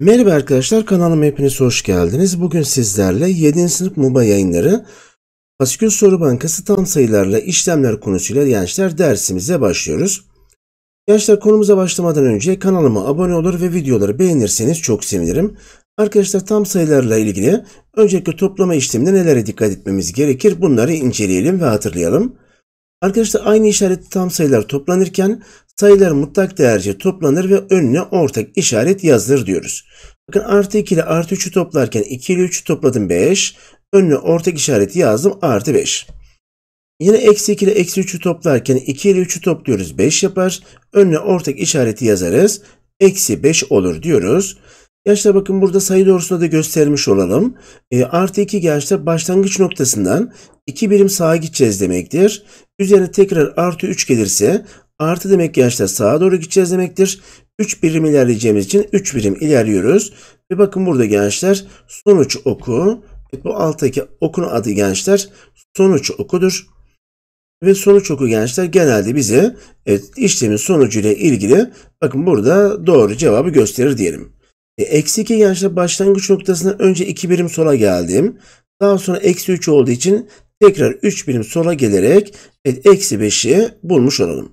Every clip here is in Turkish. Merhaba arkadaşlar, kanalıma hepiniz hoş geldiniz. Bugün sizlerle 7. sınıf MUBA Yayınları Fasikül Soru Bankası tam sayılarla işlemler konusuyla gençler dersimize başlıyoruz. Gençler konumuza başlamadan önce kanalıma abone olur ve videoları beğenirseniz çok sevinirim. Arkadaşlar tam sayılarla ilgili öncelikle toplama işleminde nelere dikkat etmemiz gerekir bunları inceleyelim ve hatırlayalım. Arkadaşlar aynı işaretli tam sayılar toplanırken sayılar mutlak değerce toplanır ve önüne ortak işaret yazılır diyoruz. Bakın artı 2 ile artı 3'ü toplarken 2 ile 3'ü topladım 5. Önüne ortak işareti yazdım artı 5. Yine eksi 2 ile eksi 3'ü toplarken 2 ile 3'ü topluyoruz 5 yapar. Önüne ortak işareti yazarız. Eksi 5 olur diyoruz. Gençler bakın burada sayı doğrusunu da göstermiş olalım. Artı 2 gençler başlangıç noktasından 2 birim sağa gideceğiz demektir. Üzerine tekrar artı 3 gelirse artı demek gençler sağa doğru gideceğiz demektir. 3 birim ilerleyeceğimiz için 3 birim ilerliyoruz. Ve bakın burada gençler sonuç oku. Bu alttaki okun adı gençler sonuç okudur. Ve sonuç oku gençler genelde bize işlemin sonucuyla ilgili bakın burada doğru cevabı gösterir diyelim. Eksi 2 gençler başlangıç noktasından önce 2 birim sola geldim. Daha sonra eksi 3 olduğu için tekrar 3 birim sola gelerek eksi 5'i bulmuş olalım.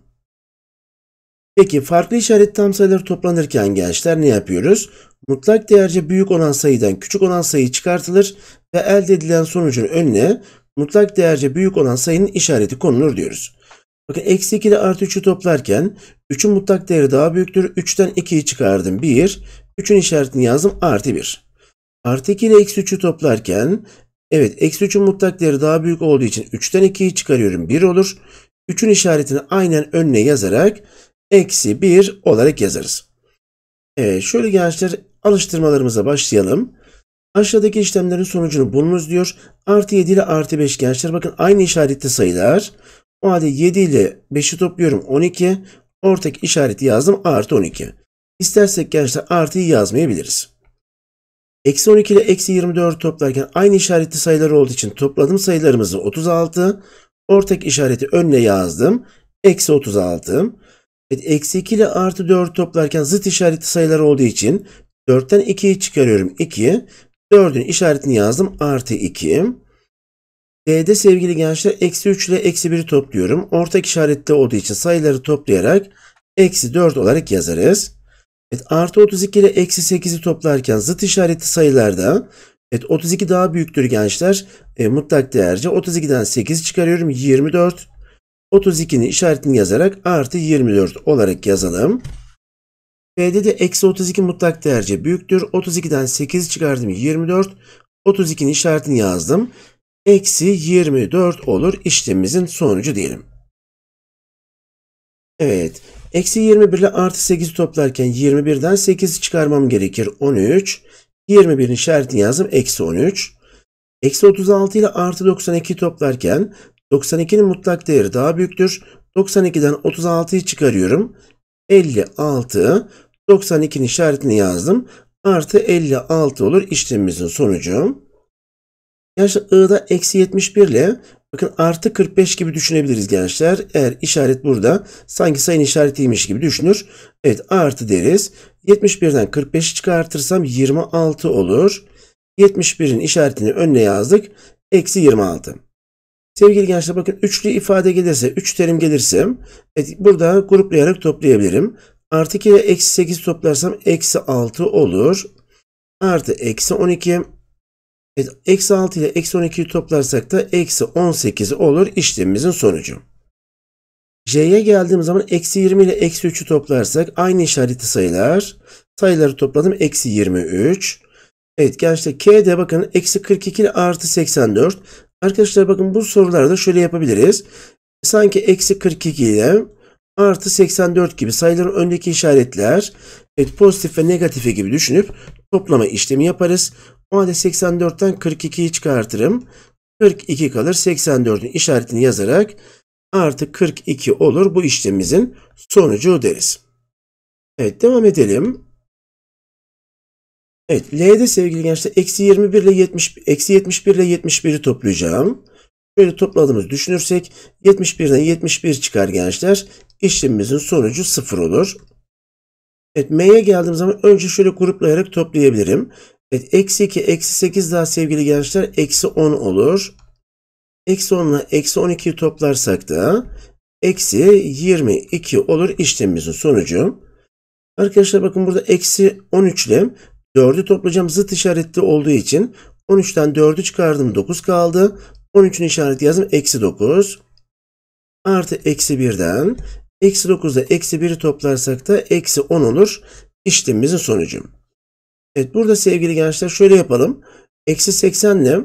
Peki farklı işaretli tam sayılar toplanırken gençler ne yapıyoruz? Mutlak değerce büyük olan sayıdan küçük olan sayı çıkartılır ve elde edilen sonucun önüne mutlak değerce büyük olan sayının işareti konulur diyoruz. Bakın eksi 2 ile artı 3'ü toplarken 3'ün mutlak değeri daha büyüktür. 3'ten 2'yi çıkardım 1. 3'ün işaretini yazdım artı 1. Artı 2 ile eksi 3'ü toplarken evet eksi 3'ün mutlak değeri daha büyük olduğu için 3'ten 2'yi çıkarıyorum 1 olur. 3'ün işaretini aynen önüne yazarak eksi 1 olarak yazarız. Evet şöyle gençler alıştırmalarımıza başlayalım. Aşağıdaki işlemlerin sonucunu bulunuz diyor. Artı 7 ile artı 5 gençler bakın aynı işaretli sayılar. O halde 7 ile 5'i topluyorum 12. Ortak işareti yazdım artı 12. İstersek gençler artıyı yazmayabiliriz. Eksi 12 ile eksi 24 toplarken aynı işaretli sayılar olduğu için topladım sayılarımızı 36. Ortak işareti önüne yazdım. Eksi 36. Evet, eksi 2 ile artı 4 toplarken zıt işaretli sayılar olduğu için 4'ten 2'yi çıkarıyorum 2. 4'ün işaretini yazdım artı 2. D'de sevgili gençler eksi 3 ile eksi 1'i topluyorum. Ortak işaretli olduğu için sayıları toplayarak eksi 4 olarak yazarız. Evet, artı 32 ile eksi 8'i toplarken zıt işaretli sayılarda evet, 32 daha büyüktür gençler. Mutlak değerce 32'den 8 çıkarıyorum 24. 32'nin işaretini yazarak artı 24 olarak yazalım. B'de de eksi 32 mutlak değerce büyüktür. 32'den 8 çıkardım 24. 32'nin işaretini yazdım. Eksi 24 olur işlemimizin sonucu diyelim. Evet. Eksi 21 ile artı 8'i toplarken 21'den 8'i çıkarmam gerekir. 13. 21'in işaretini yazdım. Eksi 13. Eksi 36 ile artı 92'yi toplarken 92'nin mutlak değeri daha büyüktür. 92'den 36'yı çıkarıyorum. 56. 92'nin işaretini yazdım. Artı 56 olur işlemimizin sonucu. Gençler I'da eksi 71 ile bakın artı 45 gibi düşünebiliriz gençler. Eğer işaret burada sanki sayının işaretiymiş gibi düşünür. Evet artı deriz. 71'den 45'i çıkartırsam 26 olur. 71'in işaretini önüne yazdık. Eksi 26. Sevgili gençler bakın üçlü ifade gelirse, 3 terim gelirse evet, burada gruplayarak toplayabilirim. Artı 2 ile eksi 8 toplarsam eksi 6 olur. Artı eksi 12. Evet, eksi 6 ile eksi 12'yi toplarsak da eksi 18 olur işlemimizin sonucu. J'ye geldiğim zaman eksi 20 ile eksi 3'ü toplarsak aynı işaretli sayılar. Sayıları topladım eksi 23. Evet gençler K'de bakın eksi 42 ile artı 84. Arkadaşlar bakın bu sorularda şöyle yapabiliriz. Sanki eksi 42 ile artı 84 gibi sayıların öndeki işaretler evet, pozitif ve negatifi gibi düşünüp toplama işlemi yaparız. O halde 84'ten 42'yi çıkartırım. 42 kalır. 84'ün işaretini yazarak artı 42 olur. Bu işlemimizin sonucu deriz. Evet devam edelim. Evet L'de sevgili gençler eksi 71 ile 71'i toplayacağım. Şöyle topladığımızı düşünürsek 71'den 71 çıkar gençler. İşlemimizin sonucu 0 olur. Evet, M'ye geldiğim zaman önce şöyle gruplayarak toplayabilirim. Evet, eksi 2, eksi 8 daha sevgili gençler eksi 10 olur. Eksi 10 ile eksi 12'yi toplarsak da eksi 22 olur işlemimizin sonucu. Arkadaşlar bakın burada eksi 13 ile 4'ü toplayacağım, zıt işaretli olduğu için 13'ten 4'ü çıkardım, 9 kaldı. 13'ün işareti yazdım eksi 9. Artı eksi 1'den eksi 9'da eksi 1'i toplarsak da eksi 10 olur işlemimizin sonucu. Evet, burada sevgili gençler şöyle yapalım. Eksi 80 ile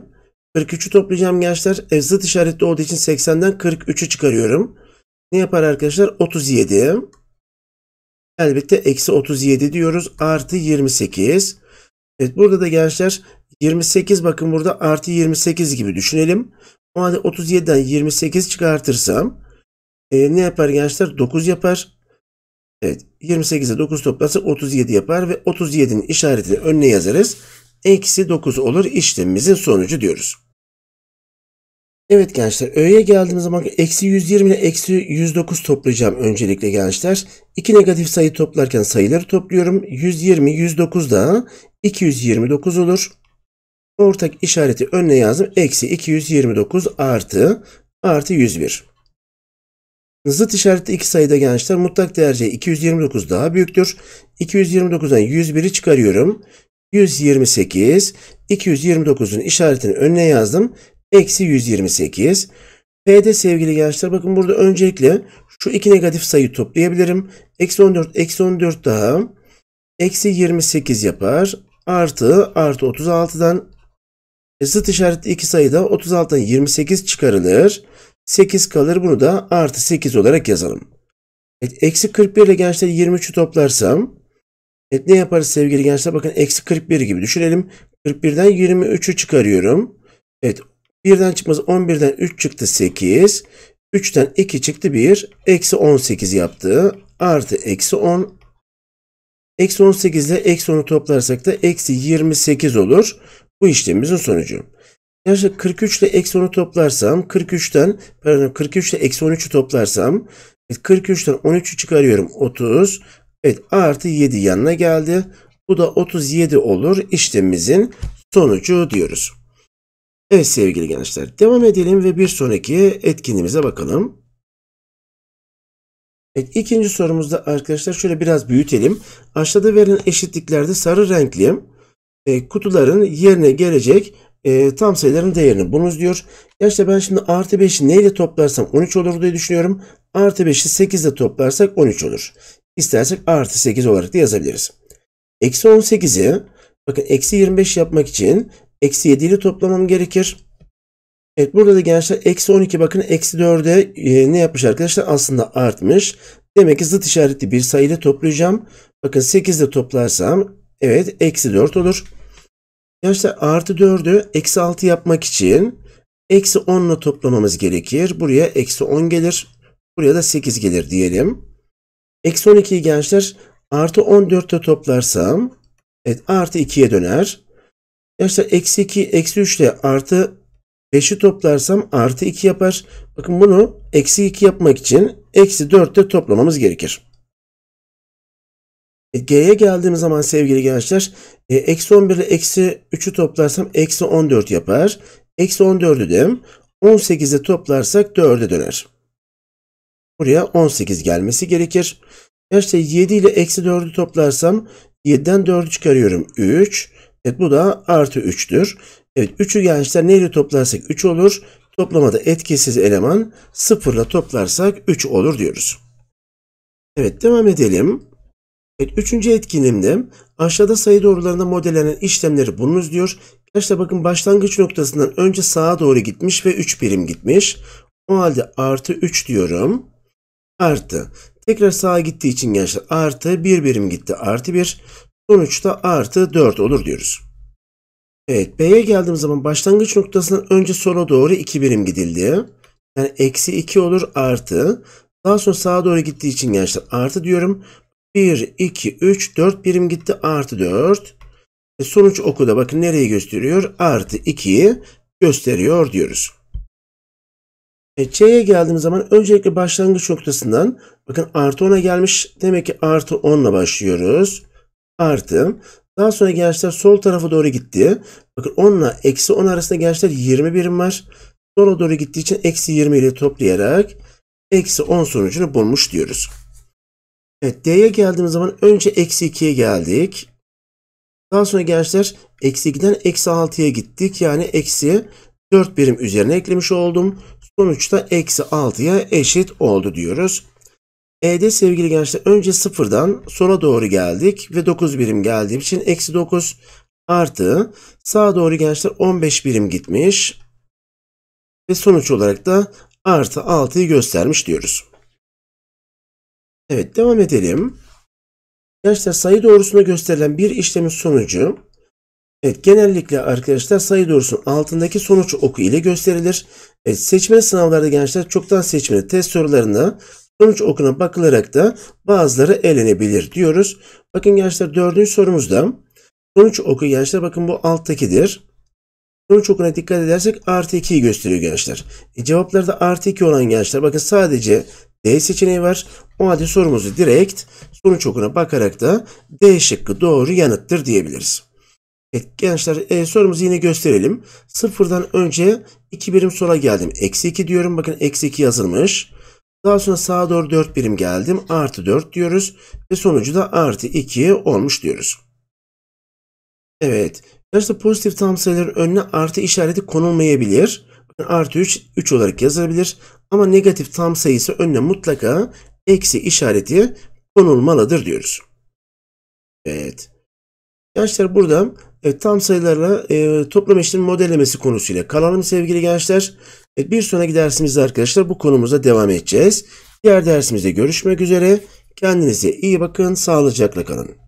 43'ü toplayacağım gençler. Zıt işaretli olduğu için 80'den 43'ü çıkarıyorum. Ne yapar arkadaşlar? 37. Elbette eksi 37 diyoruz. Artı 28. Evet, burada da gençler 28, bakın burada artı 28 gibi düşünelim. O halde 37'den 28 çıkartırsam ne yapar gençler? 9 yapar. Evet, 28'e 9 toplasa 37 yapar ve 37'nin işaretini önüne yazarız. Eksi 9 olur işlemimizin sonucu diyoruz. Evet gençler, Ö'ye geldiğimiz zaman eksi 120 ile eksi 109 toplayacağım öncelikle gençler. İki negatif sayı toplarken sayıları topluyorum. 120, 109 da 229 olur. Ortak işareti önüne yazdım. Eksi 229 artı 101. Zıt işaretli iki sayıda gençler mutlak değerce 229 daha büyüktür. 229'dan 101'i çıkarıyorum. 128, 229'un işaretini önüne yazdım. Eksi 128. P'de sevgili gençler bakın burada öncelikle şu iki negatif sayı toplayabilirim. Eksi 14, eksi 14 daha. Eksi 28 yapar. Artı 36'dan. Zıt işaretli iki sayıda 36'dan 28 çıkarılır. 8 kalır. Bunu da artı 8 olarak yazalım. Evet, eksi 41 ile gençler 23'ü toplarsam evet, ne yaparız sevgili gençler? Bakın eksi 41 gibi düşünelim. 41'den 23'ü çıkarıyorum. Evet, 1'den çıkmaz 11'den 3 çıktı 8. 3'ten 2 çıktı 1. Eksi 18 yaptı. Artı eksi 10. Eksi 18 ile eksi 10'u toplarsak da eksi 28 olur. Bu işlemimizin sonucu. Gençler 43 ile eksi 10'u toplarsam 43 ile eksi 13'ü toplarsam 43'ten 13'ü çıkarıyorum 30. Evet, artı 7 yanına geldi. Bu da 37 olur işlemimizin sonucu diyoruz. Evet sevgili gençler, devam edelim ve bir sonraki etkinliğimize bakalım. Evet, ikinci sorumuzda arkadaşlar şöyle biraz büyütelim. Aşağıda verilen eşitliklerde sarı renkli kutuların yerine gelecek tam sayıların değerini bulunuz diyor. Gerçi ben şimdi artı 5'i neyle toplarsam 13 olur diye düşünüyorum. Artı 5'i 8 ile toplarsak 13 olur. İstersek artı 8 olarak da yazabiliriz. Eksi 18'i bakın eksi 25 yapmak için eksi 7 ile toplamam gerekir. Evet, burada da gençler eksi 12 bakın eksi 4'e ne yapmış arkadaşlar? Aslında artmış. Demek ki zıt işaretli bir sayı ile toplayacağım. Bakın 8 ile toplarsam evet eksi 4 olur. Gençler artı 4'ü eksi 6 yapmak için eksi 10 ile toplamamız gerekir. Buraya eksi 10 gelir. Buraya da 8 gelir diyelim. Eksi 12'yi gençler artı 14 ile toplarsam evet artı 2'ye döner. Gençler eksi 2, eksi 3 ile artı 5'i toplarsam artı 2 yapar. Bakın bunu eksi 2 yapmak için eksi 4 ile toplamamız gerekir. G'ye geldiğimiz zaman sevgili gençler eksi 11 ile eksi 3'ü toplarsam eksi 14 yapar. Eksi 14'ü de 18 ile toplarsak 4'e döner. Buraya 18 gelmesi gerekir. Gençler 7 ile eksi 4'ü toplarsam 7'den 4'ü çıkarıyorum 3. Evet, bu da artı 3'tür. Evet, 3'ü gençler neyle toplarsak 3 olur. Toplamada etkisiz eleman 0 ile toplarsak 3 olur diyoruz. Evet, devam edelim. Evet, üçüncü etkinliğimde aşağıda sayı doğrularında modellenen işlemleri bulunuz diyor. Gençler bakın başlangıç noktasından önce sağa doğru gitmiş ve 3 birim gitmiş. O halde artı 3 diyorum. Artı. Tekrar sağa gittiği için gençler artı 1 birim gitti. Artı 1. Sonuçta artı 4 olur diyoruz. Evet, B'ye geldiğim zaman başlangıç noktasından önce sola doğru 2 birim gidildi. Yani eksi 2 olur artı. Daha sonra sağa doğru gittiği için gençler artı diyorum. 1, 2, 3, 4 birim gitti. Artı 4. Sonuç oku da bakın nereyi gösteriyor? Artı 2'yi gösteriyor diyoruz. C'ye geldiğimiz zaman öncelikle başlangıç noktasından bakın artı 10'a gelmiş. Demek ki artı 10'la başlıyoruz. Artı. Daha sonra gençler sol tarafa doğru gitti. Bakın 10 ile eksi 10 arasında gençler 20 birim var. Sola doğru gittiği için eksi 20 ile toplayarak eksi 10 sonucunu bulmuş diyoruz. Evet, D'ye geldiğimiz zaman önce eksi 2'ye geldik. Daha sonra gençler eksi 2'den eksi 6'ya gittik. Yani eksi 4 birim üzerine eklemiş oldum. Sonuçta eksi 6'ya eşit oldu diyoruz. E'de sevgili gençler önce 0'dan sola doğru geldik ve 9 birim geldiğim için eksi 9 artı sağa doğru gençler 15 birim gitmiş. Ve sonuç olarak da artı 6'yı göstermiş diyoruz. Evet, devam edelim. Gençler sayı doğrusunda gösterilen bir işlemin sonucu, evet, genellikle arkadaşlar sayı doğrusunun altındaki sonuç oku ile gösterilir. Evet, seçmeli sınavlarda gençler çoktan seçmeli test sorularında sonuç okuna bakılarak da bazıları elenebilir diyoruz. Bakın gençler 4. sorumuzda sonuç oku gençler bakın bu alttakidir. Sonuç okuna dikkat edersek artı 2'yi gösteriyor gençler. Cevaplarda artı 2 olan gençler bakın sadece D seçeneği var. O halde sorumuzu direkt sonuç okuna bakarak da D şıkkı doğru yanıttır diyebiliriz. Evet gençler sorumuzu yine gösterelim. Sıfırdan önce 2 birim sola geldim. Eksi 2 diyorum. Bakın eksi 2 yazılmış. Daha sonra sağa doğru 4 birim geldim. Artı 4 diyoruz. Ve sonucu da artı 2 olmuş diyoruz. Evet. Gençler pozitif tam sayıların önüne artı işareti konulmayabilir. Bakın, artı 3 olarak yazılabilir. Ama negatif tam sayısı önüne mutlaka eksi işareti konulmalıdır diyoruz. Evet. Gençler burada evet, tam sayılarla toplam eşitliğin modellemesi konusuyla kalalım sevgili gençler. Evet, bir sonraki dersimizde arkadaşlar bu konumuza devam edeceğiz. Diğer dersimizde görüşmek üzere. Kendinize iyi bakın. Sağlıcakla kalın.